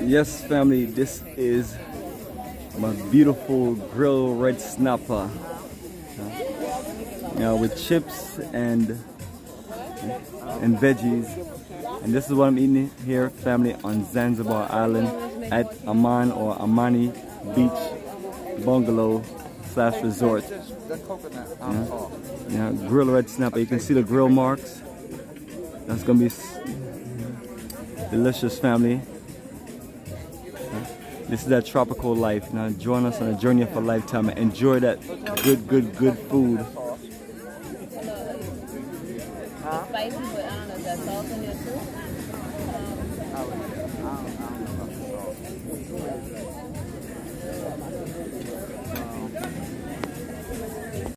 Yes, family, this is my beautiful grilled red snapper. Now with chips and veggies. And this is what I'm eating here, family, on Zanzibar Island at Amaan or Amani Beach Bungalow / Resort. Yeah, grilled red snapper. You can see the grill marks. That's gonna be delicious, family. This is that tropical life. Now join us on a journey of a lifetime and enjoy that good food. Spicy, but I don't know if that's salt in there too.